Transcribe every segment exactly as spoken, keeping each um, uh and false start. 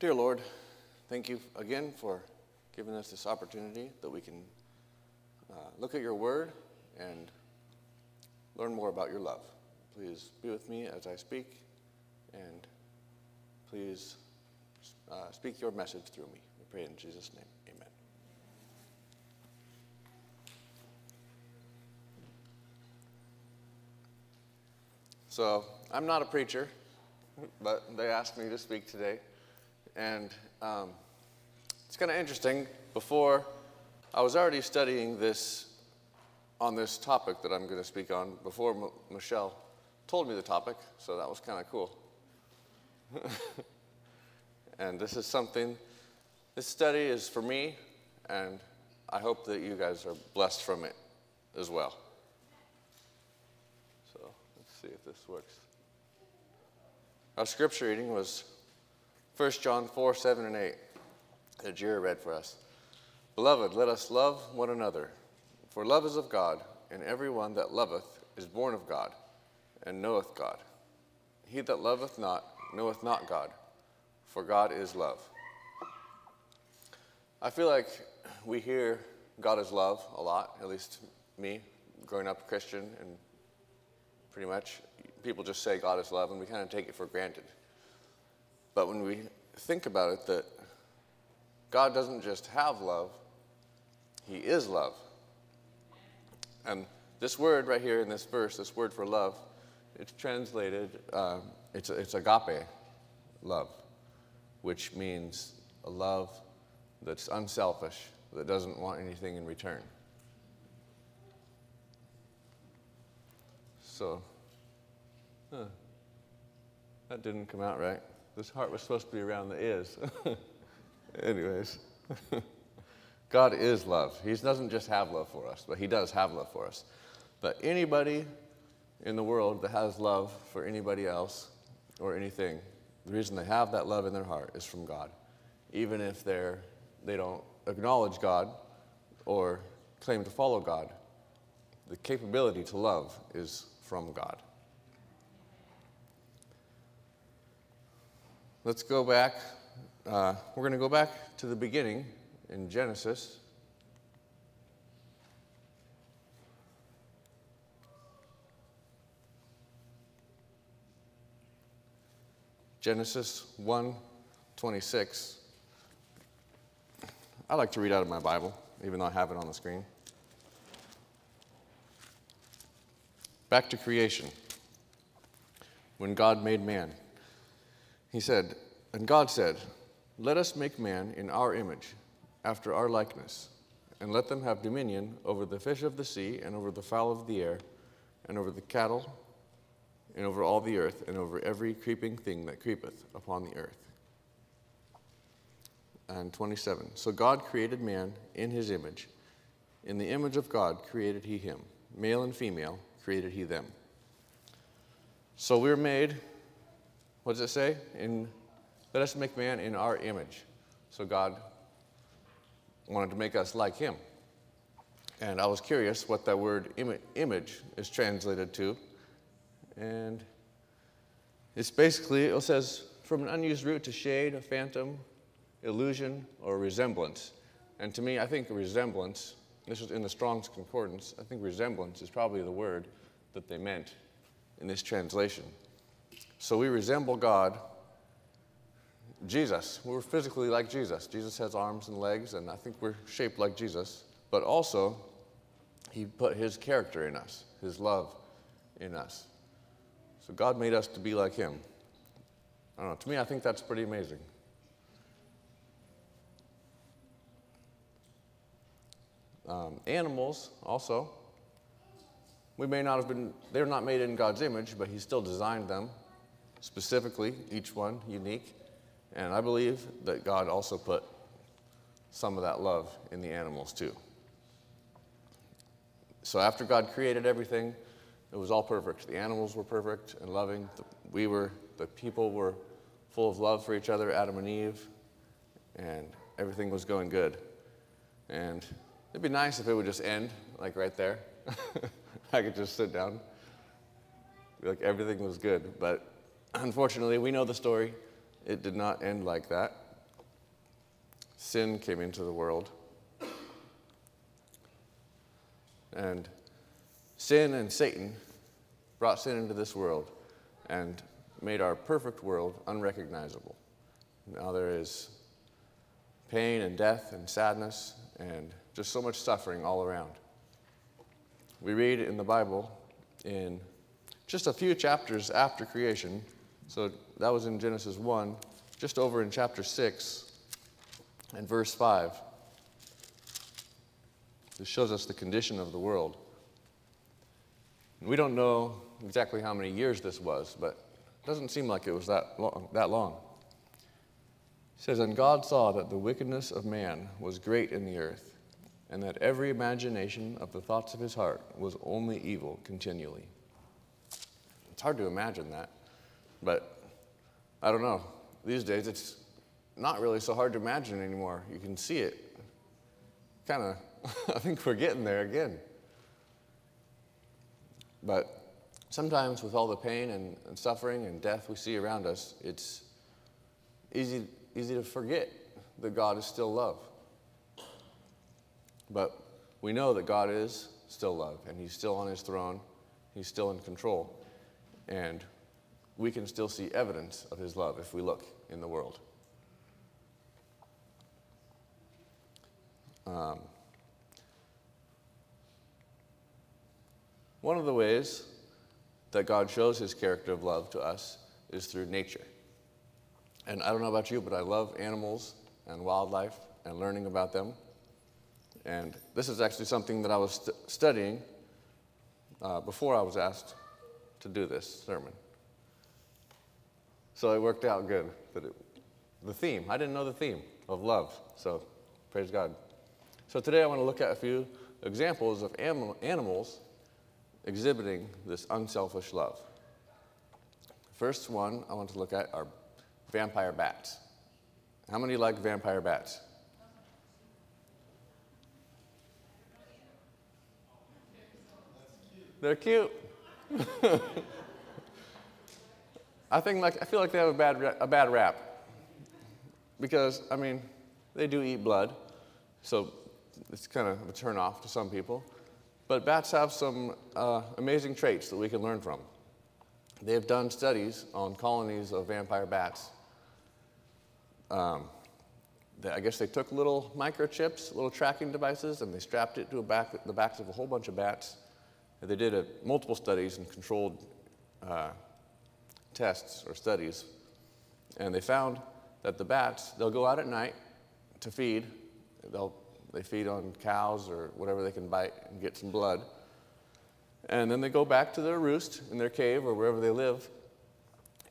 Dear Lord, thank you again for giving us this opportunity that we can uh, look at your word and learn more about your love. Please be with me as I speak, and please uh, speak your message through me. We pray in Jesus' name. So I'm not a preacher, but they asked me to speak today, and um, it's kind of interesting. Before, I was already studying this on this topic that I'm going to speak on before M Michelle told me the topic, so that was kind of cool. And this is something, this study is for me, and I hope that you guys are blessed from it as well. See if this works. Our scripture reading was First John four, seven, and eight that Jira read for us. Beloved, let us love one another, for love is of God, and everyone that loveth is born of God, and knoweth God. He that loveth not, knoweth not God, for God is love. I feel like we hear God is love a lot, at least me, growing up Christian, and pretty much, people just say God is love, and we kind of take it for granted. But when we think about it, that God doesn't just have love, he is love. And this word right here in this verse, this word for love, it's translated, uh, it's, it's agape love, which means a love that's unselfish, that doesn't want anything in return. So, huh, that didn't come out right. This heart was supposed to be around the ears. Anyways, God is love. He doesn't just have love for us, but he does have love for us. But anybody in the world that has love for anybody else or anything, the reason they have that love in their heart is from God, even if they're, they don't acknowledge God or claim to follow God. The capability to love is from God. Let's go back. Uh, we're going to go back to the beginning in Genesis. Genesis one, twenty-six. I like to read out of my Bible, even though I have it on the screen. Back to creation, when God made man. He said, and God said, let us make man in our image, after our likeness, and let them have dominion over the fish of the sea, and over the fowl of the air, and over the cattle, and over all the earth, and over every creeping thing that creepeth upon the earth. And twenty-seven, so God created man in his image. In the image of God created he him, male and female created he them. So we're made, what does it say? In, let us make man in our image. So God wanted to make us like him. And I was curious what that word im image is translated to. And it's basically, it says, from an unused root to shade, a phantom, illusion, or resemblance. And to me, I think resemblance, this is in the Strong's Concordance, I think resemblance is probably the word that they meant in this translation. So we resemble God, Jesus. We're physically like Jesus. Jesus has arms and legs, and I think we're shaped like Jesus. But also, he put his character in us, his love in us. So God made us to be like him. I don't know, to me, I think that's pretty amazing. Um, animals also, we may not have been, they're not made in God's image, but he still designed them specifically, each one unique. And I believe that God also put some of that love in the animals too. So after God created everything, it was all perfect. The animals were perfect and loving. We were, the people were full of love for each other, Adam and Eve, and everything was going good. And it'd be nice if it would just end, like right there. I could just sit down. Like everything was good, but unfortunately, we know the story. It did not end like that. sin came into the world. And sin and Satan brought sin into this world and made our perfect world unrecognizable. Now there is pain and death and sadness and just so much suffering all around. We read in the Bible in just a few chapters after creation, so that was in Genesis one, just over in chapter six and verse five. This shows us the condition of the world. And we don't know exactly how many years this was, but it doesn't seem like it was that long. That long. It says, "And God saw that the wickedness of man was great in the earth, and that every imagination of the thoughts of his heart was only evil continually." It's hard to imagine that, but I don't know. These days, it's not really so hard to imagine anymore. You can see it. Kind of, I think we're getting there again. But sometimes with all the pain and, and suffering and death we see around us, it's easy, easy to forget that God is still love. But we know that God is still love, and he's still on his throne. He's still in control. And we can still see evidence of his love if we look in the world. Um, one of the ways that God shows his character of love to us is through nature. And I don't know about you, but I love animals and wildlife and learning about them. And this is actually something that I was st studying uh, before I was asked to do this sermon. So it worked out good. That it, the theme, I didn't know the theme of love, so praise God. So today I want to look at a few examples of anim animals exhibiting this unselfish love. The first one I want to look at are vampire bats. How many like vampire bats? They're cute. I think like I feel like they have a bad a bad rap because I mean they do eat blood, so it's kind of a turn off to some people. But bats have some uh, amazing traits that we can learn from. They've done studies on colonies of vampire bats. Um, they, I guess they took little microchips, little tracking devices, and they strapped it to a back, the backs of a whole bunch of bats. They did a, multiple studies and controlled uh, tests or studies, and they found that the bats, they'll go out at night to feed. They'll, they feed on cows or whatever they can bite and get some blood. And then they go back to their roost in their cave or wherever they live,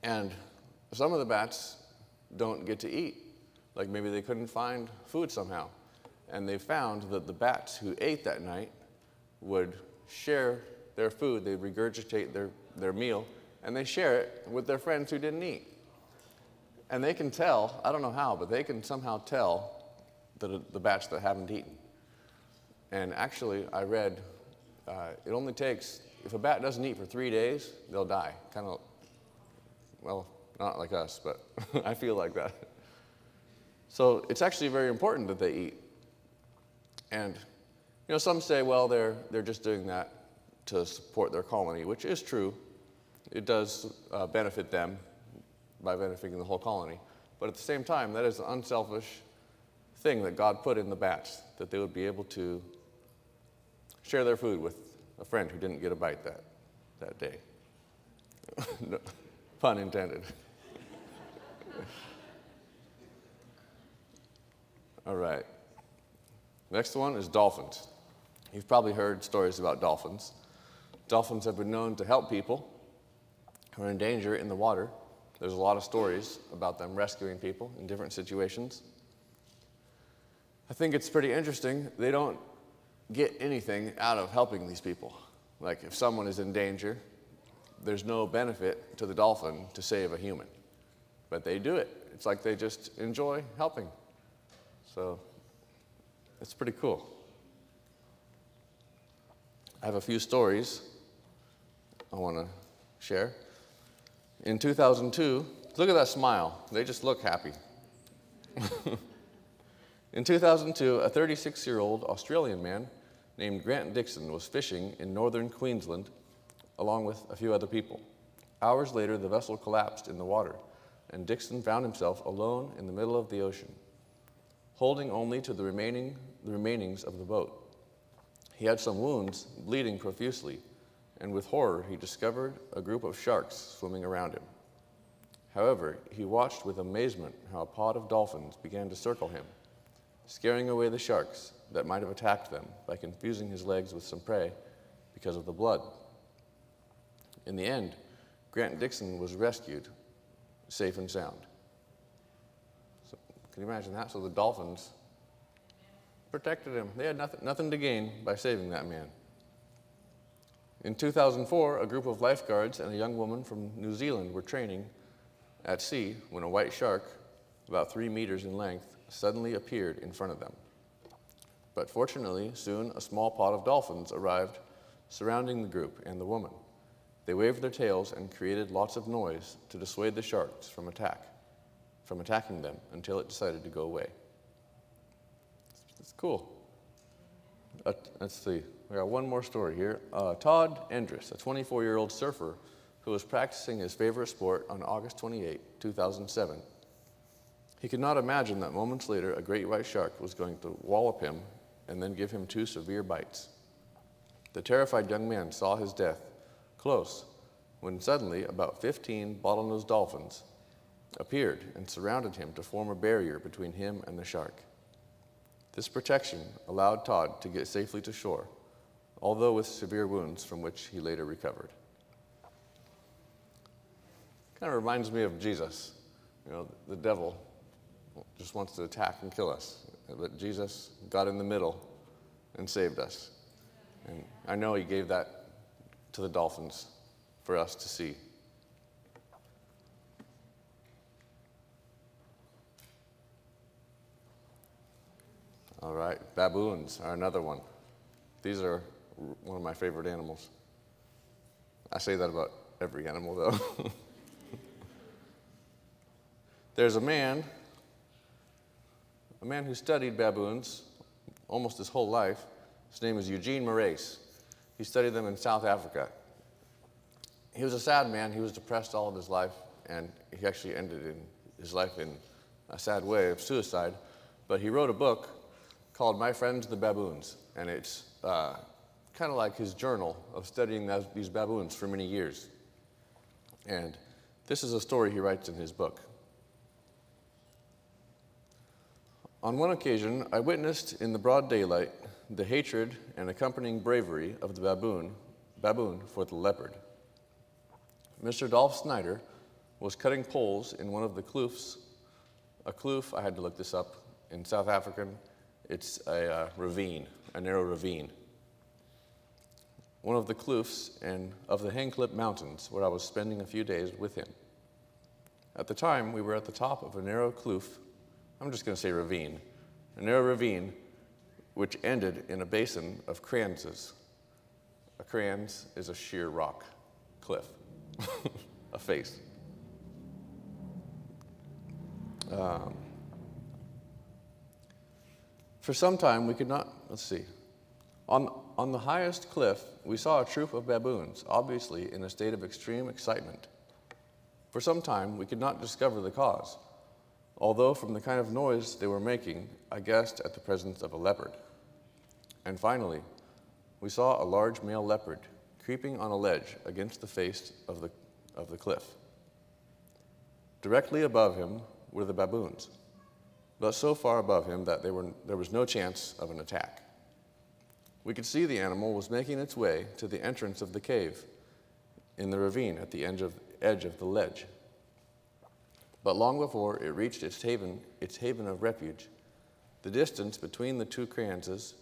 and some of the bats don't get to eat. Like maybe they couldn't find food somehow. And they found that the bats who ate that night would share their food. They regurgitate their, their meal, and they share it with their friends who didn't eat. And they can tell, I don't know how, but they can somehow tell the, the bats that haven't eaten. And actually, I read, uh, it only takes, if a bat doesn't eat for three days, they'll die. Kind of, well, not like us, but I feel like that. So it's actually very important that they eat. And you know, some say, well, they're, they're just doing that to support their colony, which is true. It does uh, benefit them by benefiting the whole colony. But at the same time, that is an unselfish thing that God put in the bats, that they would be able to share their food with a friend who didn't get a bite that, that day. No, pun intended. All right. Next one is dolphins. You've probably heard stories about dolphins. Dolphins have been known to help people who are in danger in the water. There's a lot of stories about them rescuing people in different situations. I think it's pretty interesting. They don't get anything out of helping these people. Like if someone is in danger, there's no benefit to the dolphin to save a human. But they do it. It's like they just enjoy helping. So it's pretty cool. I have a few stories I want to share. In two thousand two, look at that smile. They just look happy. In two thousand two, a thirty-six-year-old Australian man named Grant Dixon was fishing in northern Queensland along with a few other people. Hours later, the vessel collapsed in the water, and Dixon found himself alone in the middle of the ocean, holding only to the remaining, the remainings of the boat. He had some wounds, bleeding profusely, and with horror, he discovered a group of sharks swimming around him. However, he watched with amazement how a pod of dolphins began to circle him, scaring away the sharks that might have attacked them by confusing his legs with some prey because of the blood. In the end, Grant Dixon was rescued, safe and sound. So, can you imagine that? So the dolphins protected him. They had nothing, nothing to gain by saving that man. In two thousand four, a group of lifeguards and a young woman from New Zealand were training at sea when a white shark, about three meters in length, suddenly appeared in front of them. But fortunately, soon a small pod of dolphins arrived, surrounding the group and the woman. They waved their tails and created lots of noise to dissuade the sharks from attack, from attacking them until it decided to go away. It's cool. Uh, let's see, we got one more story here. Uh, Todd Endress, a twenty-four-year-old surfer who was practicing his favorite sport on August twenty-eighth, two thousand seven. He could not imagine that moments later a great white shark was going to wallop him and then give him two severe bites. The terrified young man saw his death close, when suddenly about fifteen bottlenose dolphins appeared and surrounded him to form a barrier between him and the shark. This protection allowed Todd to get safely to shore, although with severe wounds from which he later recovered. Kind of reminds me of Jesus. You know, the devil just wants to attack and kill us, but Jesus got in the middle and saved us. And I know he gave that to the dolphins for us to see. All right, baboons are another one. These are one of my favorite animals. I say that about every animal, though. There's a man, a man who studied baboons almost his whole life. His name is Eugene Marais. He studied them in South Africa. He was a sad man. He was depressed all of his life, and he actually ended in his life in a sad way of suicide. But he wrote a book called My Friends the Baboons, and it's uh, kind of like his journal of studying those, these baboons for many years. And this is a story he writes in his book. On one occasion, I witnessed in the broad daylight the hatred and accompanying bravery of the baboon, baboon for the leopard. Mister Dolph Snyder was cutting poles in one of the kloofs. A kloof, I had to look this up, in South African, it's a uh, ravine, a narrow ravine. One of the kloofs and of the Hangklip Mountains, where I was spending a few days with him. At the time, we were at the top of a narrow kloof, I'm just gonna say ravine, a narrow ravine which ended in a basin of kranzes. A kranz is a sheer rock cliff, a face. Um, for some time we could not, let's see. On, on the highest cliff, we saw a troop of baboons, obviously in a state of extreme excitement. For some time, we could not discover the cause, although from the kind of noise they were making, I guessed at the presence of a leopard. And finally, we saw a large male leopard creeping on a ledge against the face of the, of the cliff. Directly above him were the baboons, but so far above him that they were, there was no chance of an attack. We could see the animal was making its way to the entrance of the cave in the ravine at the edge of, edge of the ledge. But long before it reached its haven, its haven of refuge, the distance between the two kranzes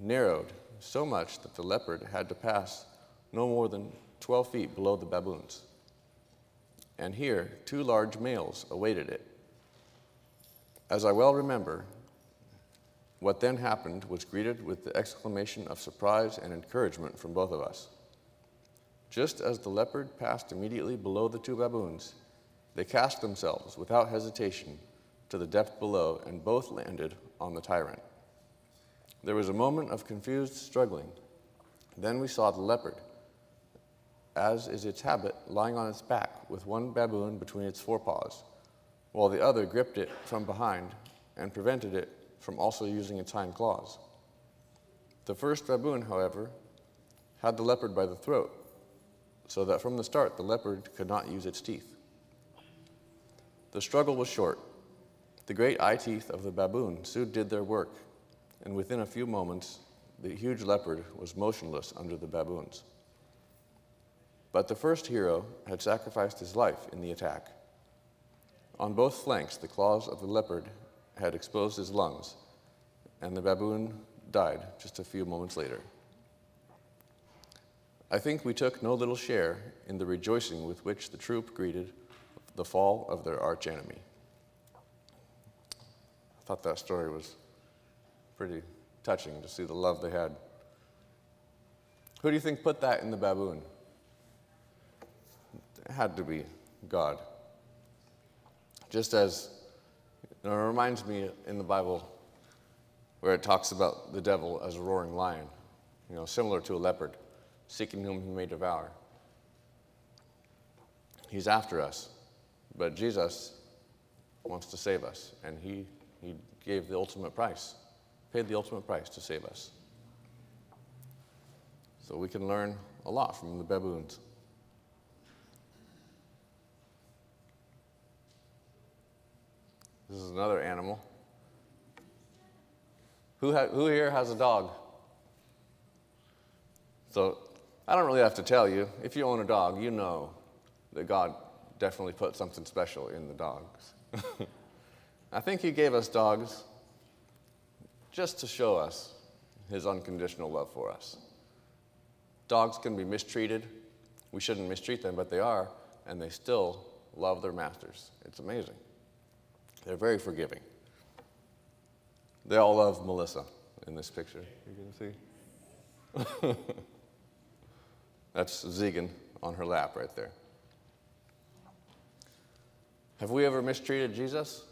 narrowed so much that the leopard had to pass no more than twelve feet below the baboons. And here, two large males awaited it. As I well remember, what then happened was greeted with the exclamation of surprise and encouragement from both of us. Just as the leopard passed immediately below the two baboons, they cast themselves without hesitation to the depth below, and both landed on the tyrant. There was a moment of confused struggling. Then we saw the leopard, as is its habit, lying on its back with one baboon between its forepaws, while the other gripped it from behind and prevented it from also using its hind claws. The first baboon, however, had the leopard by the throat, so that from the start the leopard could not use its teeth. The struggle was short. The great eye teeth of the baboon soon did their work, and within a few moments, the huge leopard was motionless under the baboons. But the first hero had sacrificed his life in the attack. On both flanks, the claws of the leopard had exposed his lungs, and the baboon died just a few moments later. I think we took no little share in the rejoicing with which the troop greeted the fall of their archenemy. I thought that story was pretty touching, to see the love they had. Who do you think put that in the baboon? It had to be God. Just as, you know, it reminds me in the Bible where it talks about the devil as a roaring lion, you know, similar to a leopard, seeking whom he may devour. He's after us, but Jesus wants to save us, and he, he gave the ultimate price, paid the ultimate price to save us. So we can learn a lot from the baboons. This is another animal. Who, ha who here has a dog? So I don't really have to tell you. If you own a dog, you know that God definitely put something special in the dogs. I think he gave us dogs just to show us his unconditional love for us. Dogs can be mistreated. We shouldn't mistreat them, but they are, and they still love their masters. It's amazing. They're very forgiving. They all love Melissa in this picture. You can see. That's Zegan on her lap right there. Have we ever mistreated Jesus?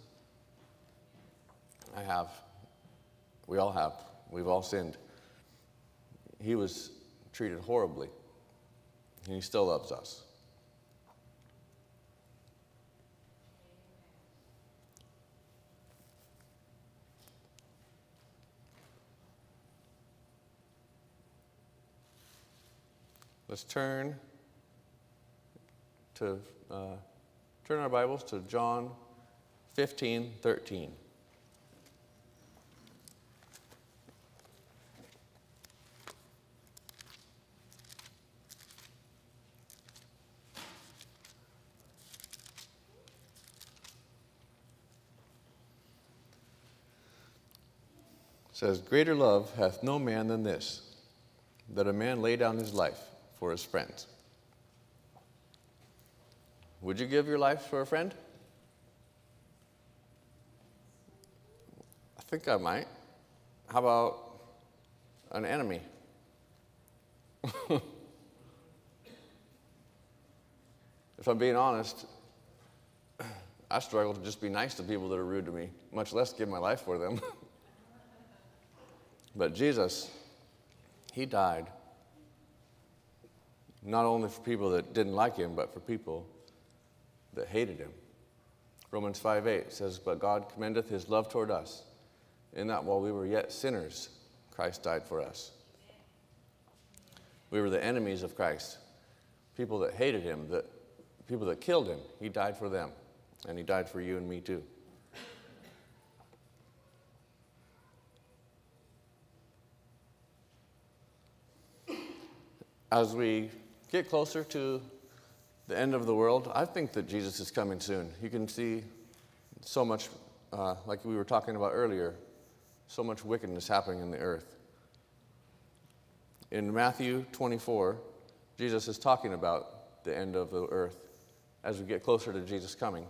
I have. We all have. We've all sinned. He was treated horribly, and he still loves us. Let's turn to uh, turn our Bibles to John fifteen thirteen. It says, "Greater love hath no man than this, that a man lay down his life for his friends." Would you give your life for a friend? I think I might. How about an enemy? If I'm being honest, I struggle to just be nice to people that are rude to me, much less give my life for them. But Jesus, he died not only for people that didn't like him, but for people that hated him. Romans five eight says, "But God commendeth his love toward us, in that while we were yet sinners, Christ died for us." We were the enemies of Christ, people that hated him, that, people that killed him. He died for them, and he died for you and me too. As we get closer to the end of the world, I think that Jesus is coming soon. You can see so much, uh, like we were talking about earlier, so much wickedness happening in the earth. In Matthew twenty-four, Jesus is talking about the end of the earth as we get closer to Jesus coming.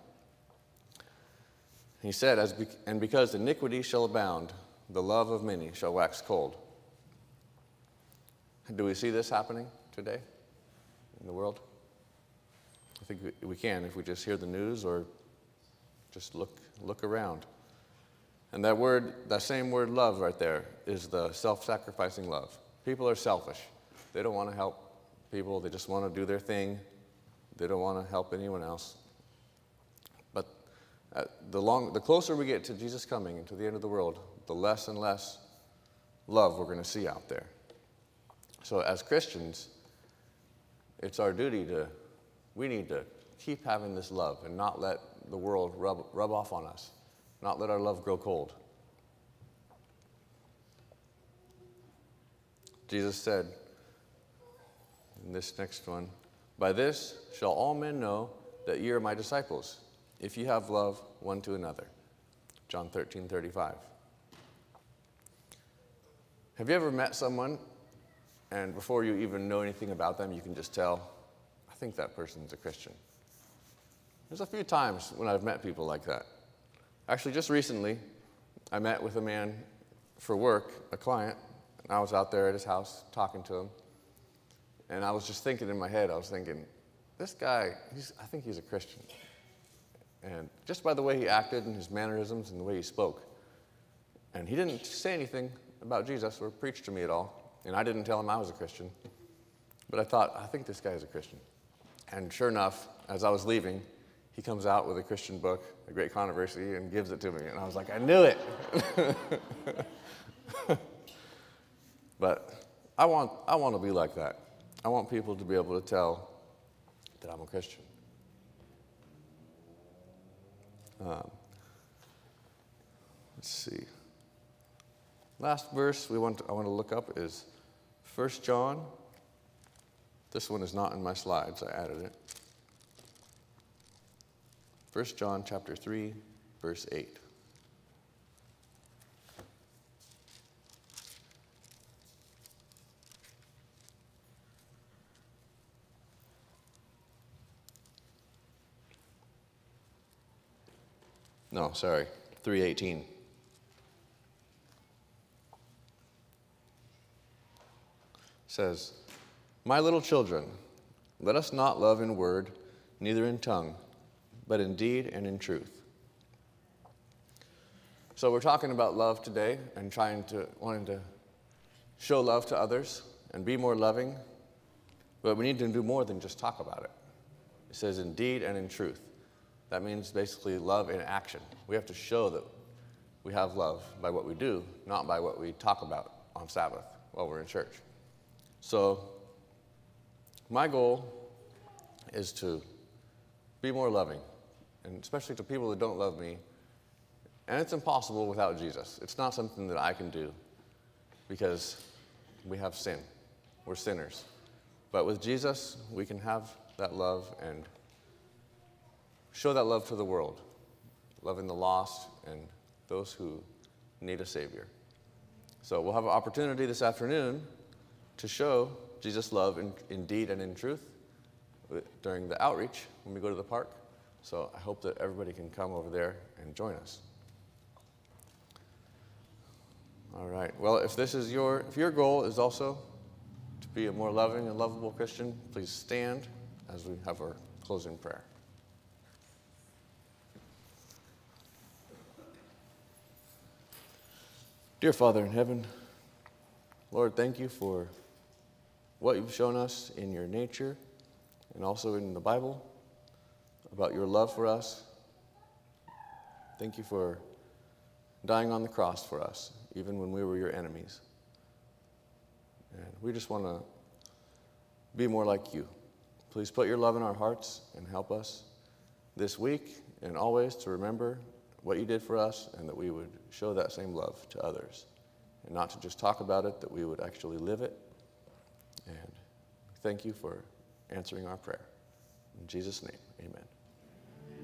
He said, as be and because iniquity shall abound, the love of many shall wax cold. Do we see this happening today in the world? I think we can if we just hear the news or Just look, look around. And that word, that same word love right there is the self-sacrificing love. People are selfish. They don't want to help people. They just want to do their thing. They don't want to help anyone else. But uh, the, long, the closer we get to Jesus coming, to the end of the world, the less and less love we're going to see out there. So as Christians, it's our duty to, we need to keep having this love and not let the world rub, rub off on us, not let our love grow cold. Jesus said in this next one, by this shall all men know that ye are my disciples, if ye have love one to another. John thirteen thirty-five. Have you ever met someone and before you even know anything about them, you can just tell, I think that person's a Christian? There's a few times when I've met people like that. Actually, just recently, I met with a man for work, a client, and I was out there at his house talking to him. And I was just thinking in my head, I was thinking, this guy, he's, I think he's a Christian. And just by the way he acted and his mannerisms and the way he spoke. And he didn't say anything about Jesus or preach to me at all. And I didn't tell him I was a Christian. But I thought, I think this guy is a Christian. And sure enough, as I was leaving, he comes out with a Christian book, A Great Controversy, and gives it to me. And I was like, I knew it. But I want, I want to be like that. I want people to be able to tell that I'm a Christian. Um, let's see. Last verse we want to, I want to look up is First John. This one is not in my slides. I added it. First John chapter three, verse eight. No, sorry, three eighteen. Says, my little children, let us not love in word, neither in tongue, but in deed and in truth. So we're talking about love today and trying to, wanting to show love to others and be more loving, but we need to do more than just talk about it. It says in deed and in truth. That means basically love in action. We have to show that we have love by what we do, not by what we talk about on Sabbath while we're in church. So my goal is to be more loving, and especially to people that don't love me. And it's impossible without Jesus. It's not something that I can do because we have sin. We're sinners. But with Jesus, we can have that love and show that love to the world, loving the lost and those who need a Savior. So we'll have an opportunity this afternoon to show Jesus' love in, in deed and in truth during the outreach when we go to the park. So I hope that everybody can come over there and join us. All right. Well, if this is your, if your goal is also to be a more loving and lovable Christian, please stand as we have our closing prayer. Dear Father in heaven, Lord, thank you for what you've shown us in your nature and also in the Bible about your love for us. Thank you for dying on the cross for us, even when we were your enemies. And we just want to be more like you. Please put your love in our hearts and help us this week and always to remember what you did for us, and that we would show that same love to others, and not to just talk about it, that we would actually live it. And thank you for answering our prayer. In Jesus' name,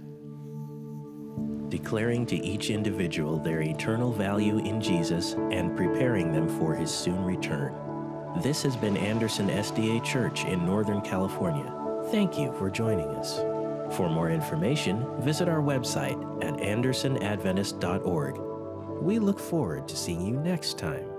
amen. Declaring to each individual their eternal value in Jesus and preparing them for his soon return. This has been Anderson S D A Church in Northern California. Thank you for joining us. For more information, visit our website at anderson adventist dot org. We look forward to seeing you next time.